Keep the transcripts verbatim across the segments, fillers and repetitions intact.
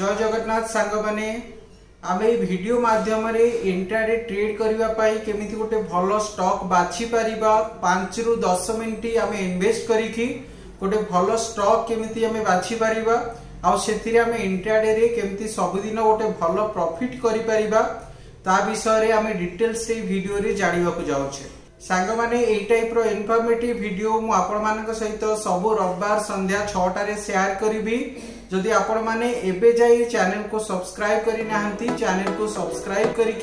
जय जगन्नाथ सांग माने आम ये वीडियो माध्यम रे इंट्राडे ट्रेड करबा पई केमिति गोटे भलो स्टॉक बाछि परिबा पाँच रु दस मिनिट आम इन्वेस्ट करिकि गोटे भलो स्टॉक केमिति आम बाछि परिबा आ सेतिरे आम इंट्राडे रे केमिति सबदिन गोटे भलो प्रॉफिट करि परिबा ता विषय रे आम डिटेल्स रे वीडियो रे जानिबा को जाउछे सांग माने एई टाइप रो इन्फॉर्मेटिव वीडियो मु आपण मानक सहित सब रविवार संध्या छह टा रे शेयर करबी। जदि आपण माने एबे जाई चैनल को सब्सक्राइब करी नाहंती चैनल को सब्सक्राइब करी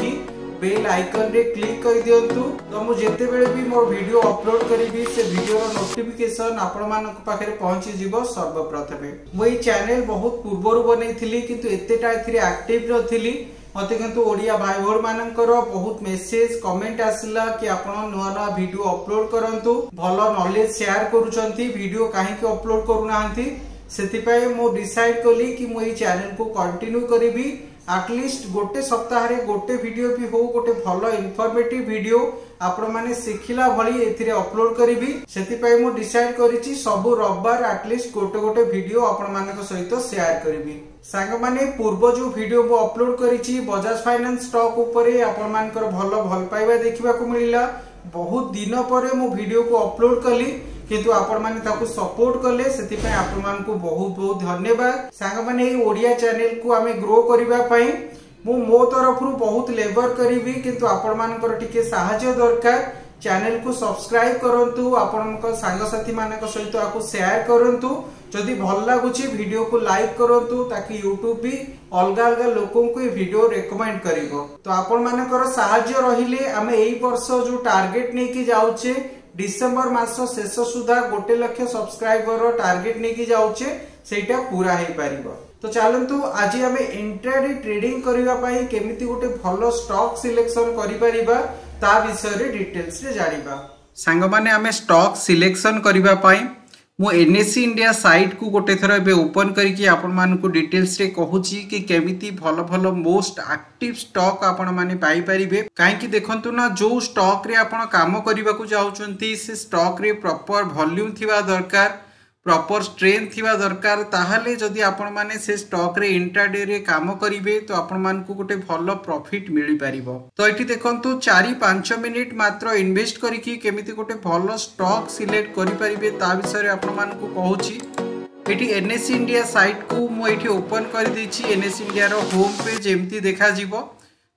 बेल आइकन रे क्लिक कर दियंतु तो मु जेते बेले भी मोर वीडियो अपलोड करी से वीडियो रो नोटिफिकेशन आपण मानक पाखरे पहुंची जीवो। सर्वप्रथमे मोई चैनल बहुत पूर्वरु बनैथिली किंतु एतेटा एथिरे एक्टिव नथिली मते किंतु ओडिया भाई भोर मानकर बहुत मेसेज कमेंट आसला कि आपण नवा नवा वीडियो अपलोड करंतु भलो नॉलेज शेयर करूचंती वीडियो काहे के अपलोड करू नाहंती सेतिपाय मो डिसाइड कली कि मो चैनल को कंटिन्यू करी एटलिस्ट गोटे सप्ताह रे गोटे वीडियो भी हो गोटे भलो इनफॉर्मेटिव वीडियो आपण माने सिखिला भली एथिरे अपलोड करी सेतिपाय मो डिसाइड करिछि सब रविवार एटलिस्ट गोटे गोटे वीडियो आपण माने सहित शेयर करी। सांग माने पूर्व जो वीडियो मो अपलोड करिछि बजाज फाइनेंस स्टॉक ऊपर आपण मानकर भलो भल पाइबा देखिबा को मिलिला बहुत दिन पर मो वीडियो को अपलोड कली किंतु आपण माने ताकु सपोर्ट करले सेति पय आपण मान को बहुत बहुत धन्यवाद। सांग माने ए ओडिया चैनल को आमे ग्रो करिबा पय मु मो तरफ रु बहुत लेबर करिवि किंतु आपण मानकर टिके सहायता दरकार चैनल को सब्सक्राइब करंतु आपनक सांग साथी मानक सहित आकु शेयर करंतु जदि भल लागुछि वीडियो को लाइक करंतु ताकि YouTube भी अलग अलग लोकन को वीडियो रेकमेंड करिवो तो आपण मानकर सहायता रहिले आमे एई वर्ष जो टार्गेट नै कि जाउछे डिसेंबर मास शेष सुधा गोटे लक्ष सब्सक्राइबर टार्गेट नहीं जाऊे सेटा पूरा हो पार। तो चलतु आज आम इंट्राडे ट्रेडिंग करने केमी गोटे भल स्टॉक सिलेक्शन करा विषय डिटेल्स जाना। सांग माने आम स्टॉक सिलेक्शन करने मु एनएससी इंडिया साइट को गोटे थर ए ओपन कर डिटेल्स रे कहूँ कि केमिति भल भल मोस्ट एक्टिव स्टॉक आपण माने पाई परिबे कहीं देखंतु ना जो स्टॉक रे आपण काम करिबा को चाहउचंती से स्टॉक रे प्रॉपर वॉल्यूम थिबा दरकार प्रॉपर स्ट्रेंथ थिबा दरकार ताहले जदी आपण माने से स्टॉक रे इंट्राडे रे काम करिवे तो आपण मान को गोटे भल प्रॉफिट मिली परिबो। तो एठी देखंतु चार पाँच मिनिट मात्र इन्वेस्ट करिकि केमिति गोटे भल स्टॉक सिलेक्ट करि परिबे ता विषय रे आपण मान को कहूची। एठी एनएससी इंडिया साइट को मो एठी ओपन करि देछि एनएससी इंडिया रो होम पेज एम्ति देखा जीवो।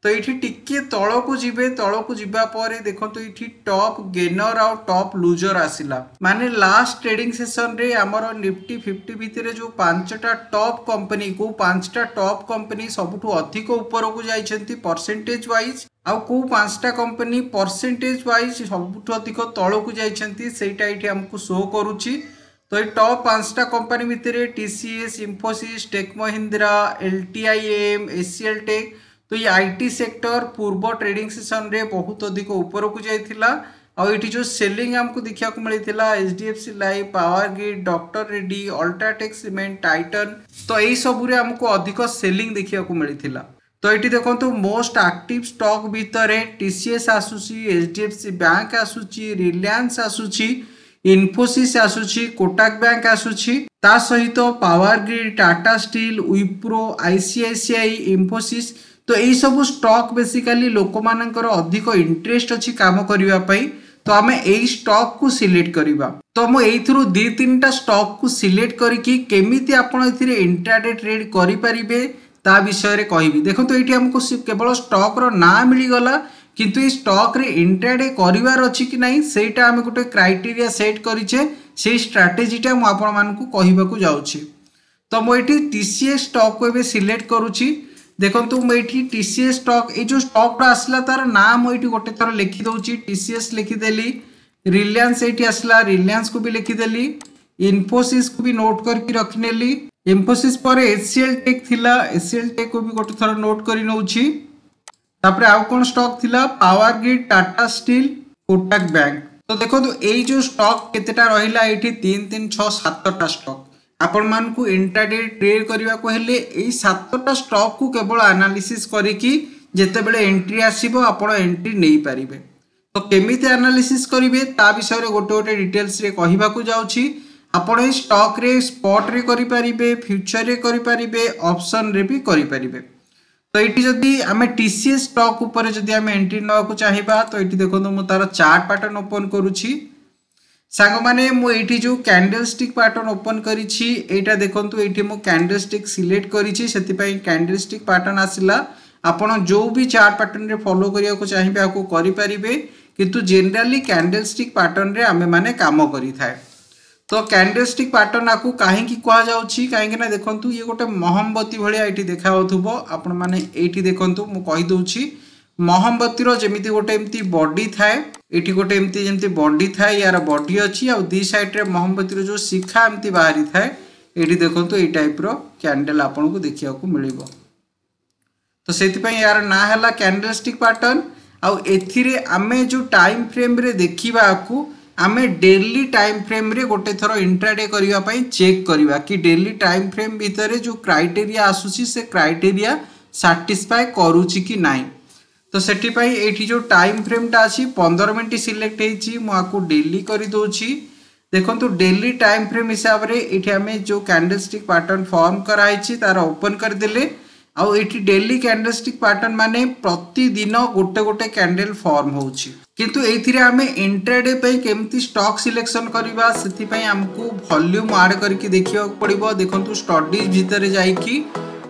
तो एठी टिके तल को जीवे तल को जीवा पर देखंतु एठी टॉप गेनर और टॉप लूजर आसिला माने लास्ट ट्रेडिंग सेशन रे हमरो निफ्टी फिफ्टी भितरे जो पांचटा टॉप कंपनी को पांचटा टॉप कंपनी सबठू अधिक ऊपर को जाइछंती परसेंटेज वाइज आ को पांचटा कंपनी परसेंटेज वाइज सबठू अधिक तल को जाइछंती सेटा एठी हमको शो करूची। तो ये टॉप पांचटा कंपनी भितरे TCS Infosys take Mahindra LTIM HCL take तो ये आईटी सेक्टर पूर्व ट्रेडिंग सेशन रे बहुत अधिक ऊपर को जाइथिला आ एठी जो सेलिंग हमको देखिया को मिलिथिला HDFC life power grid doctor Reddy UltraTech cement Titan तो एई सब रे हमको अधिक सेलिंग देखिया को मिलिथिला। तो एठी देखंतु मोस्ट एक्टिव स्टॉक भीतर टीसीएस आसुची एचडीएफसी बैंक आसुची रिलायंस आसुची इन्फोसिस आसुची कोटक बैंक आसुची ता सहित power grid Tata steel Wipro ICICI Infosys तो यही सब स्टॉक बेसिकली लोक मानकर अधिक इंटरेस्ट अच्छी काम करने तो आम यही स्टॉक को सिलेक्ट करवा। तो मु एथुरु दी तीन टा स्टॉक को सिलेक्ट करके केमिति आपण एथिरे इंट्राडे ट्रेड करि परिबे ता विषय रे कहबी। देखंतु एठी हमको केवल स्टॉक रो ना मिली गला किंतु ई स्टॉक रे इंट्राडे करिवार अछि कि नाही सेटा हम गोटे क्राइटेरिया सेट करिछे सेई स्ट्रेटेजीटा मु आपण मानकु कहिबा को जाउछि। तो मु एठी टीसीएस स्टॉक को एबे सिलेक्ट करूछि देखंतु मु एठी टीसीएस स्टॉक ए जो स्टॉक आसला तार नाम एठी गोटे थर लिखि दउची टीसीएस लिखि देली रिलायंस एठी आसला रिलायंस को भी लिखि देली इन्फोसिस को भी नोट करके रखनेली इन्फोसिस पर एचसीएल टेक थिला एचसीएल टेक को भी गोटे थर नोट करी नउची तापर आउ कोन स्टॉक थिला power grid Tata steel Kotak bank. तो देखंतु ए जो स्टॉक केतेटा रहिला एठी तीन तीन छह सात टा स्टॉक आपण मान को इंट्राडे ट्रेड करने को हेले एई सातटा स्टॉक को केवल एनालिसिस करिकि जेते बेले एंट्री आसीबो आपण एंट्री नै पारिबे। तो केमिति एनालिसिस करिवे ता विषय रे गोटे गोटे डिटेल्स रे कहिबा को जाउची आपण ए स्टॉक रे स्पॉट रे करि परिबे, फ्यूचर रे करि परिबे, ऑप्शन रे भी करि परिबे। तो एटी जदी हमें टीसीएस स्टॉक ऊपर जदी हमें एंट्री नवा को चाहिबा तो एटी देखो तो मु तारा चार्ट पैटर्न ओपन करूची। सांग माने मु एटी जो कैंडलस्टिक पैटर्न ओपन करिछि एटा देखंतु, एटी मु कैंडलस्टिक सिलेक्ट करिछि सेति पई कैंडलस्टिक पैटर्न आसिला। आपण जो भी चार्ट पैटर्न रे फॉलो करिया को चाहिबे आको करि परिबे, किंतु जनरली कैंडलस्टिक पैटर्न रे हमें माने काम करि थाए। तो कैंडलस्टिक पैटर्न आकु काहे की कहा जाउची, काहे कि ना देखंतु ये गोटे मोहम्बती भलिया एठी देखा होथबो। आपण माने एठी देखंतु मु कहि दउची मोहम्बती रो जेमिति गोटे एम्ति बॉडी थाए, एठी गोटे एम्ति जेमिति बॉडी थाए यार बॉडी अछि आ दी साइड रे मोहम्बती रो जो शिखा एम्ति बाहरी थाए एठी देखंतु ए टाइप रो कैंडल आपण को देखिया को मिलिबो। तो सेति पय यार ना हला कैंडलस्टिक पैटर्न आ एथिरे हमें जो टाइम फ्रेम रे देखिबा आकु हमें डेली टाइम फ्रेम रे गोटे थर इंट्राडे करिया पई चेक करिवा कि डेली टाइम फ्रेम भितरे जो क्राइटेरिया आसुची से क्राइटेरिया सैटिस्फाई करूची कि नाही। तो सेठी पई एठी जो टाइम फ्रेम टा अछि पंद्रह मिनिट सिलेक्ट हेची, मु आकु डेली करि दोची। देखंतु डेली टाइम फ्रेम हिसाब रे एठी हमें जो कैंडलस्टिक पैटर्न फॉर्म कराई छी तार ओपन कर देले आ एठी डेली कैंडलस्टिक पैटर्न माने प्रतिदिन गोटे गोटे कैंडल फॉर्म होउची। किंतु एथिरे आमे इंट्राडे पे केमती स्टॉक सिलेक्शन करिवा सेति पई हमकु वॉल्यूम ऐड करके देखियो पड़िबो। देखंतु स्टडीज भीतर जाई कि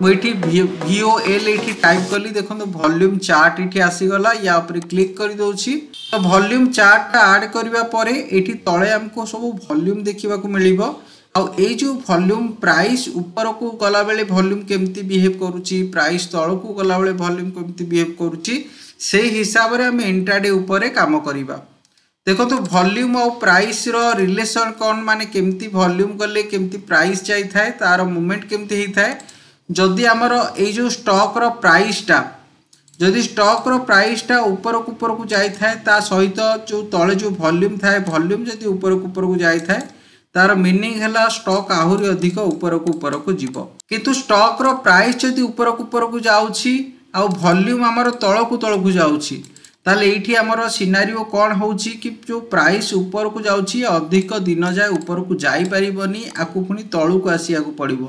मु एठी वीओएल एठी टाइप करली, देखंतु वॉल्यूम चार्ट एठी आसी गला, या ऊपर क्लिक करि दोउची। तो वॉल्यूम चार्ट ऐड करिवा परे एठी तळे हमकु सब वॉल्यूम देखिबा को मिलिबो आ ए जो वॉल्यूम प्राइस ऊपर को गला बेले वॉल्यूम केमती बिहेव करूची, प्राइस तळ को गला बेले वॉल्यूम केमती बिहेव करूची, से हिसाब रे हम इंट्राडे ऊपर काम करवा। देखो तो वॉल्यूम और प्राइस रो रिलेशन कौन माने केमती वॉल्यूम गले केमती प्राइस जाई थाए तार मूवमेंट केमती हेई थाए। जदि हमरो ए जो स्टॉक रो प्राइस टा जदि स्टॉक रो प्राइस टा ऊपर को ऊपर को जाई थाए ता सहित जो तळे जो वॉल्यूम थाए वॉल्यूम जदि ऊपर को ऊपर को जाई थाए तार मीनिंग हला स्टॉक आहुरी अधिक ऊपर को ऊपर को जीवो। किंतु स्टॉक रो प्राइस जदि ऊपर को ऊपर को जाउची आ वॉल्यूम आमर तल को तल को जाउची ताले एठी आमर सिनारियो कोन होउची कि जो प्राइस ऊपर को जाउची अधिक दिन जाय ऊपर को जाई परिबनी आकु पुनी तल को आसी आकु पड़िबो,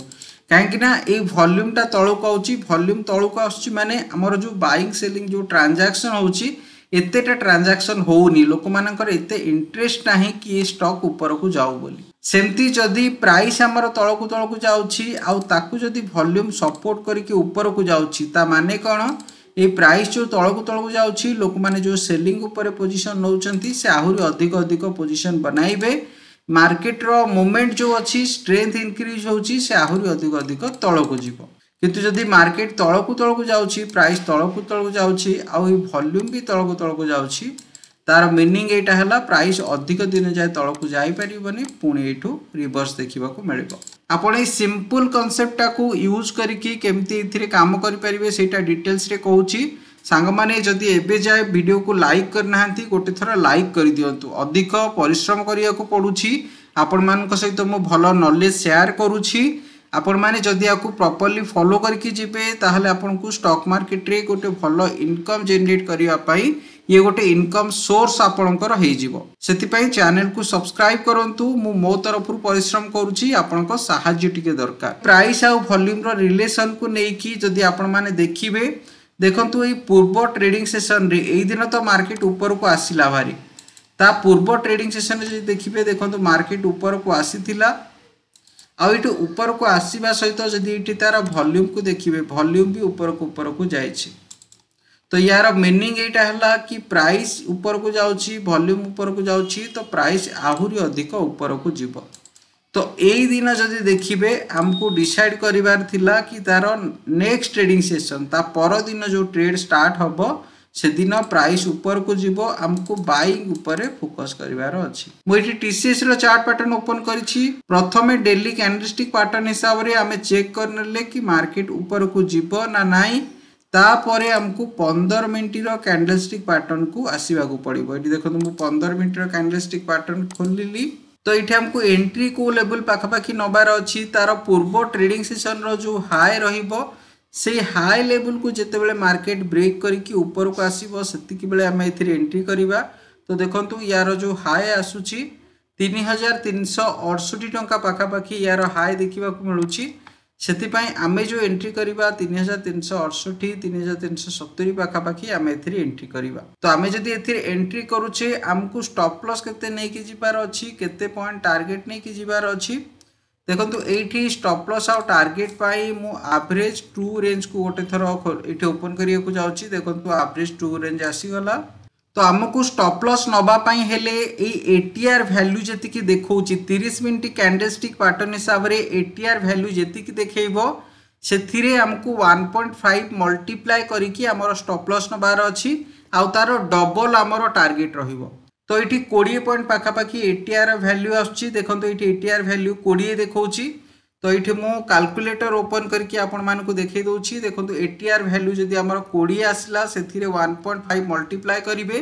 काहे कि ना ए वॉल्यूम ता तल को आउची, वॉल्यूम तल को आउची माने आमर जो बाइंग सेलिंग जो ट्रांजैक्शन होउची एतेटा ट्रांजैक्शन होउनी, लोक मानकर एते इंटरेस्ट नाही कि ए स्टॉक ऊपर को जाऊ बोली। सेमती जदी प्राइस हमर तळ को तळ को जाउची आ ताकू जदी वॉल्यूम सपोर्ट करके ऊपर को जाउची ता माने कोन ए प्राइस जो तळ को तळ को जाउची लोक माने जो सेलिंग ऊपर पोजीशन नउचंती से आहुरी अधिक अधिक पोजीशन बनाइबे, मार्केट रो मोमेंट जो अछि स्ट्रेंथ इंक्रीज होउची से आहुरी अधिक अधिक तळ को जीवो। किंतु जदी मार्केट तळ को तळ को जाउची, प्राइस तळ को तळ को जाउची आ वॉल्यूम भी तळ को तळ को जाउची तार मीनिंग एटा हला प्राइस अधिक दिन जाय तळ को जाई परिबनी पुणी एठू रिवर्स देखिबा को मिलबो। आपण ए सिंपल कांसेप्ट टाकू यूज करके केमती इथिरे काम करि परिबे सेटा डिटेल्स रे कहूची। सांग माने जदी एबे जाय वीडियो को लाइक करनाहंती गोटे थरा लाइक करि दियंतु, अधिक परिश्रम करिया को पडुची, आपण मानक सहित मो भलो नॉलेज शेयर करूची। आपण माने जदी आकु प्रॉपर्ली फॉलो करके जिबे ताहले आपण को स्टॉक मार्केट रे गोटे भलो इनकम जनरेट करिया पई ये गोटे इनकम सोर्स आपणकर हेई जिवो। सेति पई चैनल को सब्सक्राइब करंतु, मु मो तरफ रु परिश्रम करूची, आपणको सहाय्य टिके दरकार। प्राइस आ वॉल्यूम रो रिलेशन को नेई की जदी आपण माने देखिबे, देखंतु ए पूर्व ट्रेडिंग सेशन रे एई दिन तो मार्केट ऊपर को आसीला भारी, ता पूर्व ट्रेडिंग सेशन रे देखिबे देखंतु मार्केट ऊपर को आसीथिला आ एठो ऊपर को आसीबा सहित जदी एठी तारा वॉल्यूम को देखिबे वॉल्यूम भी ऊपर को ऊपर को जाय छी। तो यार मीनिंग एटा हला कि प्राइस ऊपर को जाउची वॉल्यूम ऊपर को जाउची तो प्राइस आहुरी अधिक ऊपर को जीवो। तो एई दिन जदी देखिबे हमको डिसाइड करिवार थिला कि तार नेक्स्ट ट्रेडिंग सेशन ता पर दिन जो ट्रेड स्टार्ट हबो सेदिन प्राइस ऊपर को जीवो, हमको बाइंग ऊपर फोकस करिवार अछि। मु एठी टीसीएस रो चार्ट पैटर्न ओपन करिछि। प्रथमे डेली कैंडलस्टिक पैटर्न हिसाब रे हमें चेक करनले कि मार्केट ऊपर को जीवो ना नाही, तापरे हमको पंद्रह मिनिट रो कैंडलस्टिक पैटर्न को आसीबा को पड़िबो। एठी देखो मु पंद्रह मिनिट रो कैंडलस्टिक पैटर्न खोलिली। तो एठी हमको एंट्री को लेवल पाखा पाखी नबार अछि, तार पूर्व ट्रेडिंग सेशन रो जो हाई रहिबो से हाई लेवल को जेते बेले मार्केट ब्रेक करके ऊपर को आसीबो सेतिक बेले हम एथि एंट्री करबा। तो देखंतु यार जो हाई आसुची तीन हजार तीन सौ अड़सठी टंका पखापाखि यार हाई देखा मिलूँ से आम जो एंट्री करवा तीन हजार तीन सौ अड़सठी तीन हजार तीन सौ सत्तरी पखापाखि आम एंट्री करवा तो आम जब एंट्री करुचे आमको स्टॉप लॉस के नहीं जीवार अच्छी केते पॉइंट टार्गेट नहीं कि जीवार अच्छी देखो ये स्टॉप लॉस आउ टार्गेट मु एवरेज टू रेंज को गोटे थर ये ओपन करने को जाऊँगी देखो एवरेज टू रेंज आसीगला तो आमको स्टॉप लॉस नवापाई एटीआर वैल्यू जी देखा तीस मिनट कैंडलस्टिक पैटर्न हिसाब से एटीआर वैल्यू जी देखेब से आमको वन पॉइंट फाइव मल्टीप्लाई करके आमर स्टॉप लॉस नवार अच्छी आउ तार डबल आमर टार्गेट रहिबो तो ये कोड़े पॉइंट पखापाखि एटीआर वैल्यू आसुची देखो ये एटीआर वैल्यू कोड़े देखा तो ये मु कैलकुलेटर ओपन करके आपण मानक देखे दूसरी देखो एटीआर वैल्यू जब आम कोड़े आसला से वन पॉइंट फाइव मल्टीप्लाई करेंगे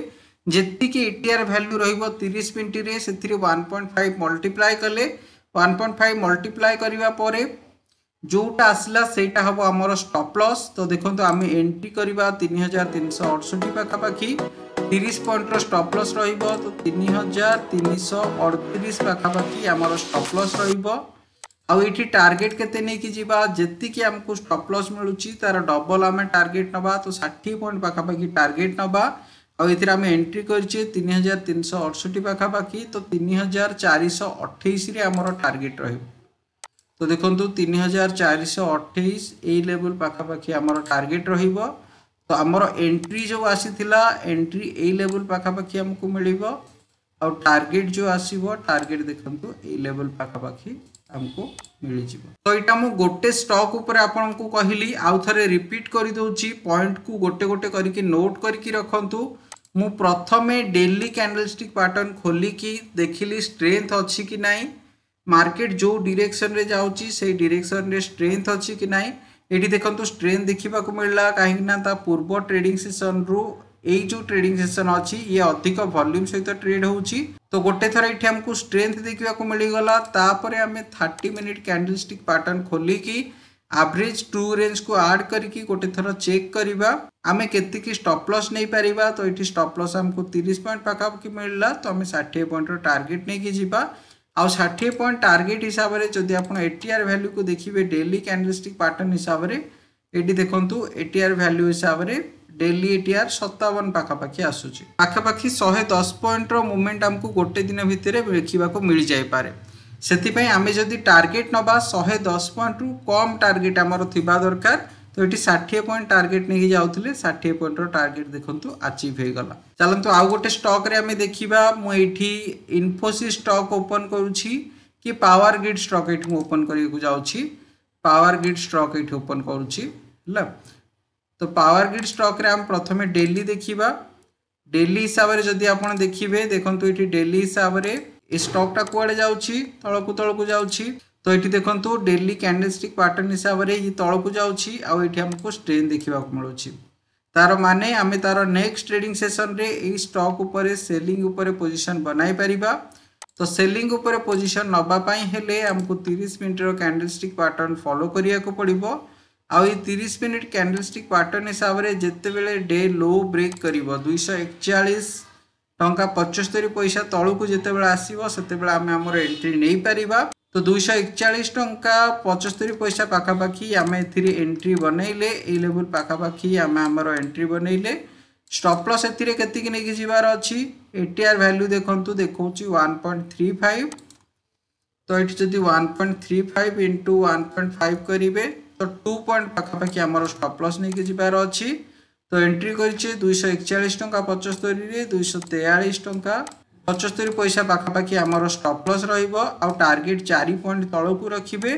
जीक एटीआर वैल्यू रहीस मिनट से वन पॉइंट फाइव मल्टीप्लाई कले वन पॉइंट फाइव मल्टीप्लाई करने जोटा आसला से हम आमर स्टॉप लॉस तो देखो आम एंट्री करवा तीन हजार तीन सौ अड़सठी पखापाखि तीस पॉइंट स्टॉप लॉस रो तीन हजार तीन सौ अड़तीस पखापाखि आमर स्टॉप लॉस र आउ ये टार्गेट के नहीं जी आमको स्टॉप लॉस मिलूँ तार डबल आम टार्गेट नवा तो साठी पॉइंट पखापाखि टार्गेट नवा आम एंट्री करें तीन हजार तीन सौ अड़सठी पखापाखि तो तीन हजार चार सौ अठाईस आमर टार्गेट रही तो देखो तीन हजार चार सौ अठाईस ये लेवल पखापाखि आमर टार्गेट रही तो आमर एंट्री जो आसी एंट्री ए लेवल पखापाखि आमको मिल टार्गेट जो आसो टार्गेट देखो ये लेवल पखापाखि हमको मिल तो यहाँ मुझे गोटे स्टॉक उपर आपन को कहली आउ थरे रिपीट कर दूसरी पॉइंट को गोटे गोटे करके नोट करके रखंतु मु प्रथम डेली कैंडलस्टिक पैटर्न खोली की देखिली स्ट्रेंथ अच्छी कि नहीं मार्केट जो डायरेक्शन रे जाउची से डायरेक्शन रे स्ट्रेंथ अच्छी कि नहीं ये देखो स्ट्रेंथ देखा मिलला कहीं पूर्व ट्रेडिंग सेसन रु यही जो ट्रेडिंग सेसन अच्छी ये अधिक वॉल्यूम सहित ट्रेड होची तो गोटे थर ये हमको स्ट्रेंथ देखा मिलगला तापर आम थर्टी मिनिट कैंडलस्टिक पैटर्न खोली की एवरेज टू रेंज को ऐड करके गोटे थर चेक करवा आम के स्टॉप लॉस नहीं पारिबा तो ये स्टॉप लॉस हमको तीस पॉइंट पखापाखि मिलला तो आम साठ पॉइंट टार्गेट नहीं जीवा आउ साठ पॉइंट टार्गेट हिसाब से जब आप एटीआर वैल्यू को देखिए डेली कैंडलस्टिक पैटर्न हिसाब से ये देखो एटीआर वैल्यू हिसाब से डेली एटीआर सत्तावन पखापाखि आसूची पखापाखि शहे दस पॉइंट मूवमेंट आमको गोटे दिन भितर देखा मिल जाए से आम जदि टार्गेट नवा शहे दस पॉइंट रु कम टार्गेट आमर थी दरकार तो ये षाठी पॉइंट टार्गेट नहीं जाते षाठी पॉइंट टार्गेट देखो आचिव होगा चलत आउ गोटे स्टॉक रे आम देखा मुझे इन्फोसिस स्टॉक ओपन करुँची कि पावर ग्रिड स्टॉक ये ओपन करने जाऊँगी पावर ग्रिड स्टॉक ये ओपन करुँची तो पावर ग्रिड स्टॉक रे हम प्रथमे डेली देखिबा डेली हिसाब से जदि आपण देखिबे देखंतु एठी डेली हिसाब से ए स्टॉक टा कुआडे जाउची तळकु तळकु जाउची तो एठी देखंतु डेली कैंडलस्टिक पैटर्न हिसाब से ये तळकु जाउची आ एठी हमको स्ट्रेन देखिबा मिलुची तार माने आमे तार नेक्स्ट ट्रेडिंग सेशन रे ए स्टॉक ऊपर सेलिंग ऊपर पोजीशन बनाई परिबा तो सेलिंग ऊपर पोजीशन नबा पई हेले हमको तीस मिनिट रो कैंडलस्टिक पैटर्न फॉलो करिया को पड़िबो आउ तीस मिनिट कैंडलस्टिक पैटर्न हिसाब से जितेबले डे लो ब्रेक कर दो सौ इकतालीस टंका पचहत्तर पैसा तलू जिते आसो से आम आम एंट्री नहीं पारिबा तो दो सौ इकतालीस टंका पचहत्तर पैसा पखापाखि आम एंट्री बनइले ए लेवल पखापाखि आम आम एंट्री बनइले स्टॉप लॉस एथिरे केतिकि नेकी जिवार अछि एटीआर वैल्यू देखंतु देखौची वन पॉइंट थ्री फाइव तो ये जदि one point three five into one point five करिवे तो टू पॉइंट पखापाखि आमर स्टॉप लॉस नहीं जीवार अच्छी तो एंट्री करे दुईश एकचाश टाँचा पचस्तरी दुईश तेयालीस टाँचा पचस्तरी पैसा पखापाखि आमर स्टॉप लॉस रो टार्गेट चार पॉइंट तौक रखिए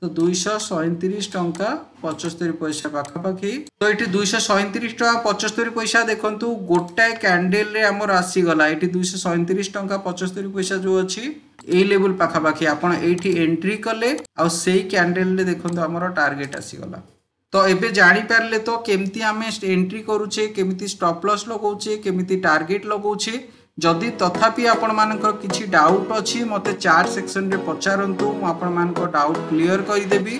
तो दुईश सैंतीस टाँचा पचस्तरी पैसा पखापाखि तो ये दुईश सैंतीस टाँचा पचस्तरी पैसा देखो गोटाए कैंडल आम आसीगला ये दुईश सैंतीस टाँचा पचस्तरी पैसा जो अच्छी ए लेवल पखापाखि आपड़ ये एंट्री कले आउ से कैंडल देखो आमर टार्गेट आसीगला तो ये जापारे तो केमती आम एंट्री करुचे केमती स्टॉप लॉस लगौचे केमती टार्गेट लगौचे जदि तथापि आपण मानकर किसी डाउट अच्छी मते चार सेक्शन रे पचारंतु आपण मानकर डाउट क्लियर करदेवी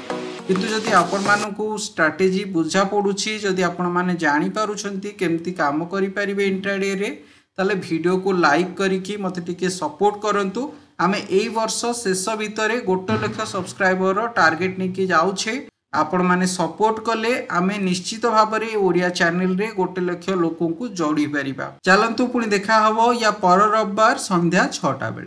किंतु जदि आपण मानकू स्ट्राटेजी बुझा पड़ुछि जदि आपण माने जानि पारुछंती केमती काम करि परिबे इंट्राडे रे ताले वीडियो को लाइक करिकि मते टिके सपोर्ट करंतु आम एई वर्ष शेष भितर गोटे लक्ष सब्सक्राइबर टार्गेट नहीं जाऊे आपण मैंने सपोर्ट कले आम निश्चित भाव में ओडिया चैनल रे गोटे लक्ष लोक जोड़ी पार। चलतु पुणी देखा हबो या पर रविवार संध्या छटा बेले।